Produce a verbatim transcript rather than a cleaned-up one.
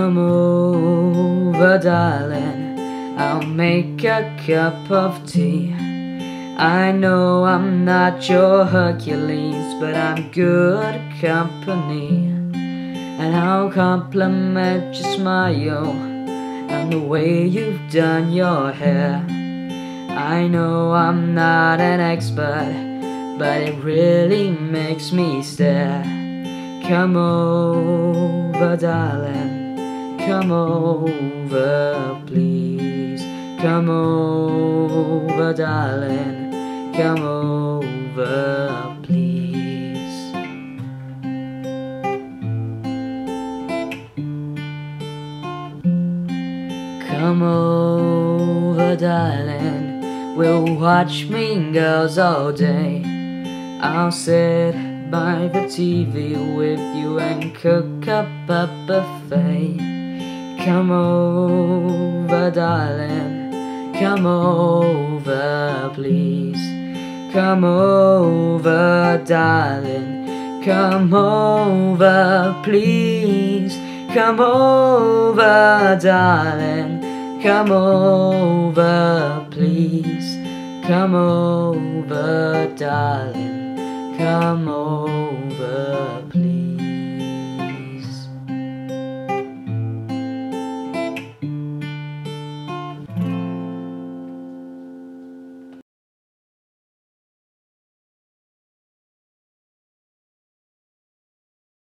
Come over, darling, I'll make a cup of tea. I know I'm not your Hercules, but I'm good company. And I'll compliment your smile and the way you've done your hair. I know I'm not an expert, but it really makes me stare. Come over, darling, come over, please. Come over, darling, come over, please. Come over, darling, we'll watch Mean Girls all day. I'll sit by the T V with you and cook up a buffet. Come over, darling, come over, please. Come over, darling, come over, please. Come over, darling, come over, please. Come over, darling, come over, please.